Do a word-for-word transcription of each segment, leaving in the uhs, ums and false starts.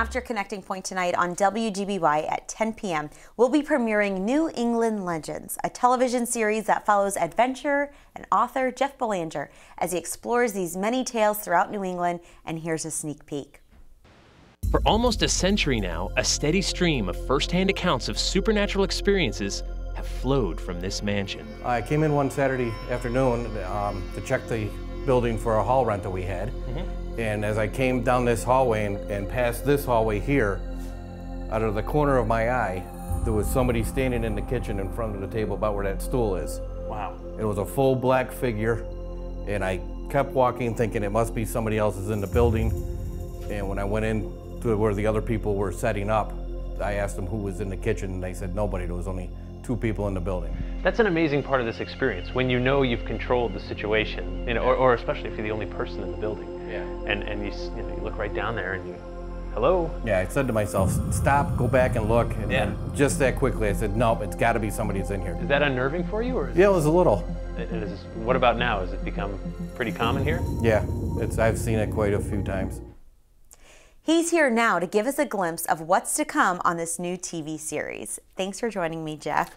after Connecting Point tonight on W G B Y at ten p m, we'll be premiering New England Legends, a television series that follows adventurer and author Jeff Belanger as he explores these many tales throughout New England, and here's a sneak peek. For almost a century now, a steady stream of first-hand accounts of supernatural experiences have flowed from this mansion. I came in one Saturday afternoon um, to check the building for a hall rental we had. Mm-hmm. And as I came down this hallway and, and past this hallway here, out of the corner of my eye, there was somebody standing in the kitchen in front of the table about where that stool is. Wow. It was a full black figure, and I kept walking thinking it must be somebody else is in the building. And when I went in to where the other people were setting up, I asked them who was in the kitchen, and they said nobody. There was only two people in the building. That's an amazing part of this experience, when you know you've controlled the situation, you know, or, or especially if you're the only person in the building. Yeah. And, and you, you, know, you look right down there and you, hello? Yeah, I said to myself, stop, go back and look. And yeah. Just that quickly, I said, nope, it's got to be somebody's in here. Is that unnerving for you? Or is yeah, it was a little. It is, what about now? Has it become pretty common here? Yeah, it's, I've seen it quite a few times. He's here now to give us a glimpse of what's to come on this new T V series. Thanks for joining me, Jeff.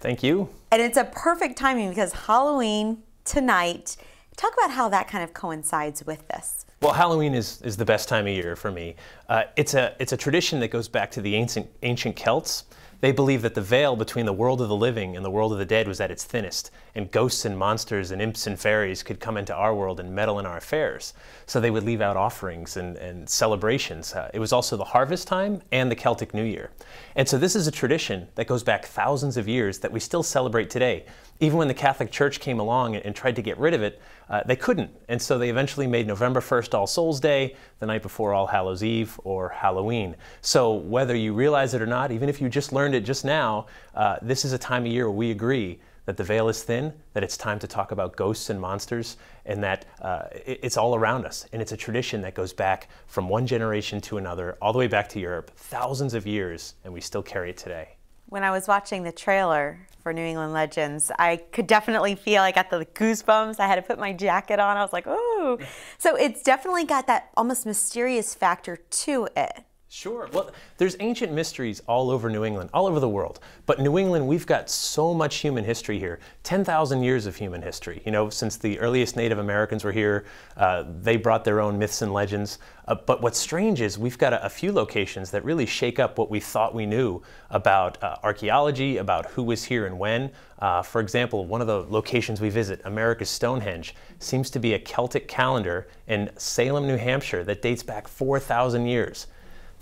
Thank you. And it's a perfect timing because Halloween tonight. Talk about how that kind of coincides with this. Well, Halloween is, is the best time of year for me. Uh, it's, a, it's a tradition that goes back to the ancient, ancient Celts. They believe that the veil between the world of the living and the world of the dead was at its thinnest, and ghosts and monsters and imps and fairies could come into our world and meddle in our affairs. So they would leave out offerings and, and celebrations. Uh, it was also the harvest time and the Celtic New Year. And so this is a tradition that goes back thousands of years that we still celebrate today. Even when the Catholic Church came along and, and tried to get rid of it, uh, they couldn't. And so they eventually made November first All Souls Day, the night before All Hallows Eve, or Halloween. So whether you realize it or not, even if you just learned it just now, uh, this is a time of year where we agree that the veil is thin, that it's time to talk about ghosts and monsters, and that uh, it's all around us. And it's a tradition that goes back from one generation to another, all the way back to Europe, thousands of years, and we still carry it today. When I was watching the trailer for New England Legends, I could definitely feel I got the goosebumps. I had to put my jacket on. I was like, ooh. So it's definitely got that almost mysterious factor to it. Sure. Well, there's ancient mysteries all over New England, all over the world. But New England, we've got so much human history here, ten thousand years of human history. You know, since the earliest Native Americans were here, uh, they brought their own myths and legends. Uh, but what's strange is we've got a, a few locations that really shake up what we thought we knew about uh, archaeology, about who was here and when. Uh, for example, one of the locations we visit, America's Stonehenge, seems to be a Celtic calendar in Salem, New Hampshire that dates back four thousand years.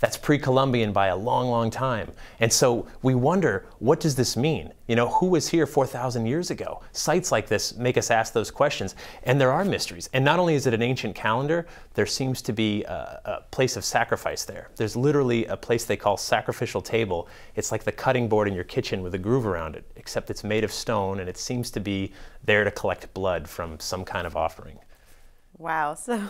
That's pre-Columbian by a long, long time. And so we wonder, what does this mean? You know, who was here four thousand years ago? Sites like this make us ask those questions, and there are mysteries. And not only is it an ancient calendar, there seems to be a, a place of sacrifice there. There's literally a place they call sacrificial table. It's like the cutting board in your kitchen with a groove around it, except it's made of stone, and it seems to be there to collect blood from some kind of offering. Wow. So.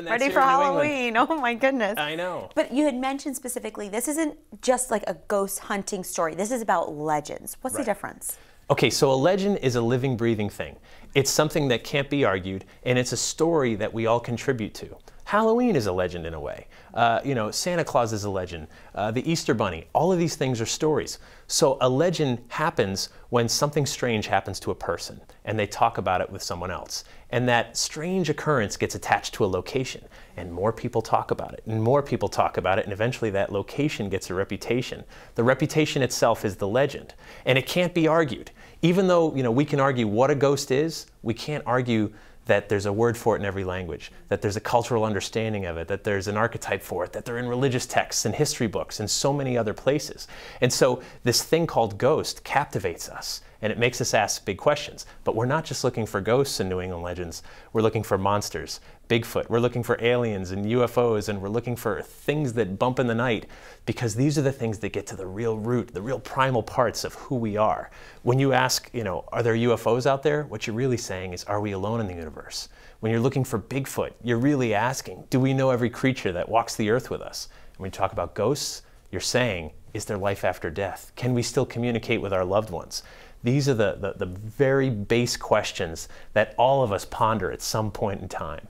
Ready for Halloween. Oh my goodness. I know. But you had mentioned specifically, this isn't just like a ghost hunting story. This is about legends. What's the difference? Okay, so a legend is a living, breathing thing. It's something that can't be argued, and it's a story that we all contribute to. Halloween is a legend in a way. Uh, you know, Santa Claus is a legend. Uh, the Easter Bunny. All of these things are stories. So a legend happens when something strange happens to a person and they talk about it with someone else. And that strange occurrence gets attached to a location, and more people talk about it, and more people talk about it, and eventually that location gets a reputation. The reputation itself is the legend, and it can't be argued. Even though, you know, we can argue what a ghost is, we can't argue that there's a word for it in every language, that there's a cultural understanding of it, that there's an archetype for it, that they're in religious texts and history books and so many other places. And so this thing called ghost captivates us, and it makes us ask big questions. But we're not just looking for ghosts in New England Legends. We're looking for monsters, Bigfoot. We're looking for aliens and U F Os, and we're looking for things that bump in the night, because these are the things that get to the real root, the real primal parts of who we are. When you ask, you know, are there U F Os out there? What you're really saying is, are we alone in the universe? When you're looking for Bigfoot, you're really asking, do we know every creature that walks the earth with us? And when you talk about ghosts, you're saying, is there life after death? Can we still communicate with our loved ones? These are the, the, the very base questions that all of us ponder at some point in time.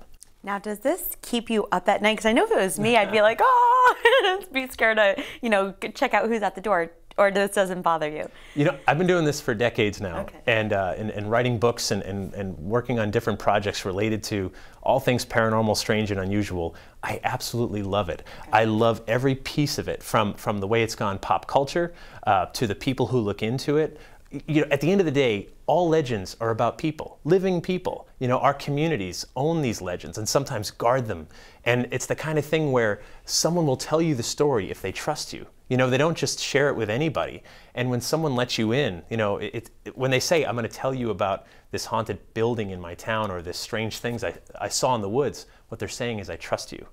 Now, does this keep you up at night? Because I know if it was me, I'd be like, oh, be scared to, you know, check out who's at the door. Or this doesn't bother you? You know, I've been doing this for decades now, okay. and, uh, and and writing books and, and, and working on different projects related to all things paranormal, strange, and unusual. I absolutely love it. Okay. I love every piece of it, from from the way it's gone pop culture uh, to the people who look into it. You know, at the end of the day, all legends are about people, living people. You know, our communities own these legends and sometimes guard them. And it's the kind of thing where someone will tell you the story if they trust you. You know, they don't just share it with anybody. And when someone lets you in, you know, it, it, when they say, I'm going to tell you about this haunted building in my town or this strange things I, I saw in the woods, what they're saying is, I trust you.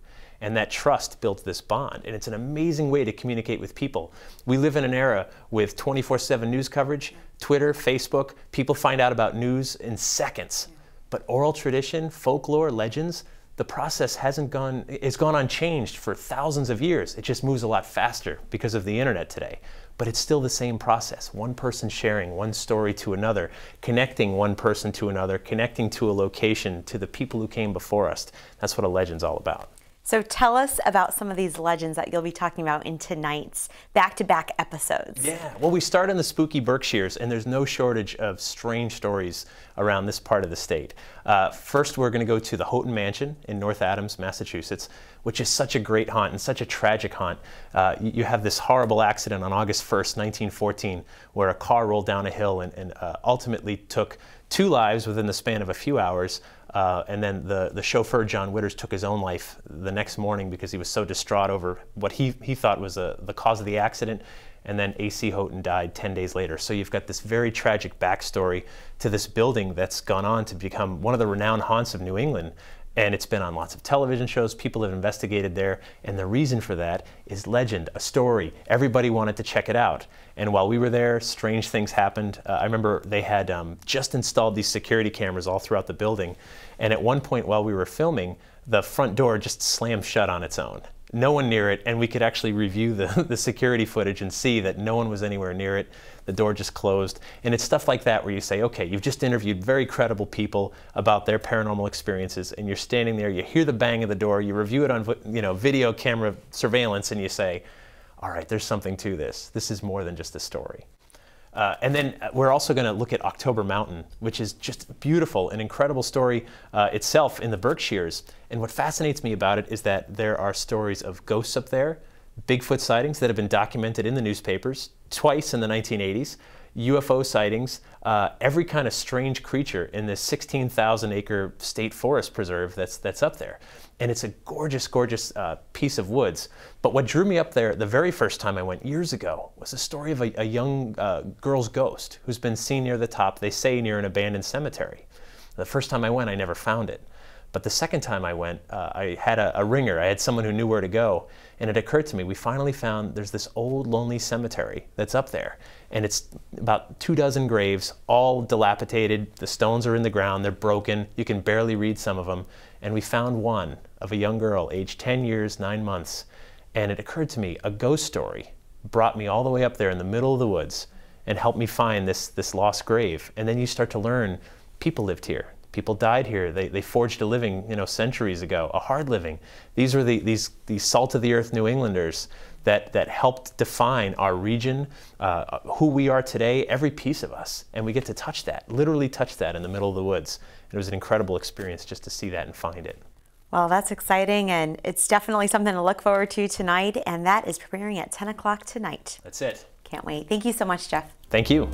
And that trust builds this bond. And it's an amazing way to communicate with people. We live in an era with twenty-four seven news coverage, Twitter, Facebook. People find out about news in seconds. But oral tradition, folklore, legends, the process hasn't gone, it's gone unchanged for thousands of years. It just moves a lot faster because of the internet today. But it's still the same process. One person sharing one story to another, connecting one person to another, connecting to a location, to the people who came before us. That's what a legend's all about. So tell us about some of these legends that you'll be talking about in tonight's back-to-back episodes. Yeah, well, we start in the spooky Berkshires, and there's no shortage of strange stories around this part of the state. Uh, first, we're going to go to the Houghton Mansion in North Adams, Massachusetts, which is such a great haunt and such a tragic haunt. Uh, you have this horrible accident on August first, nineteen fourteen, where a car rolled down a hill and, and uh, ultimately took two lives within the span of a few hours. Uh, and then the, the chauffeur, John Winters, took his own life the next morning because he was so distraught over what he, he thought was a, the cause of the accident. And then A C Houghton died ten days later. So you've got this very tragic backstory to this building that's gone on to become one of the renowned haunts of New England. And it's been on lots of television shows. People have investigated there. And the reason for that is legend, a story. Everybody wanted to check it out. And while we were there, strange things happened. Uh, I remember they had um, just installed these security cameras all throughout the building. And at one point while we were filming, the front door just slammed shut on its own. No one near it, and we could actually review the, the security footage and see that no one was anywhere near it. The door just closed. And it's stuff like that where you say, okay, you've just interviewed very credible people about their paranormal experiences, and you're standing there, you hear the bang of the door, you review it on you know, video camera surveillance, and you say, all right, there's something to this. This is more than just a story. Uh, and then we're also going to look at October Mountain, which is just beautiful, an incredible story uh, itself in the Berkshires. And what fascinates me about it is that there are stories of ghosts up there, Bigfoot sightings that have been documented in the newspapers twice in the nineteen eighties, U F O sightings, uh, every kind of strange creature in this sixteen thousand acre state forest preserve that's, that's up there. And it's a gorgeous, gorgeous uh, piece of woods. But what drew me up there the very first time I went years ago was the story of a, a young uh, girl's ghost who's been seen near the top, they say, near an abandoned cemetery. The first time I went, I never found it. But the second time I went, uh, I had a, a ringer. I had someone who knew where to go. And it occurred to me, we finally found there's this old, lonely cemetery that's up there. And it's about two dozen graves, all dilapidated. The stones are in the ground. They're broken. You can barely read some of them. And we found one of a young girl, aged ten years, nine months. And it occurred to me, a ghost story brought me all the way up there in the middle of the woods and helped me find this, this lost grave. And then you start to learn people lived here. People died here. They, they forged a living, you know, centuries ago, a hard living. These were the, these, these salt-of-the-earth New Englanders that, that helped define our region, uh, who we are today, every piece of us. And we get to touch that, literally touch that in the middle of the woods. It was an incredible experience just to see that and find it. Well, that's exciting, and it's definitely something to look forward to tonight, and that is premiering at ten o'clock tonight. That's it. Can't wait. Thank you so much, Jeff. Thank you.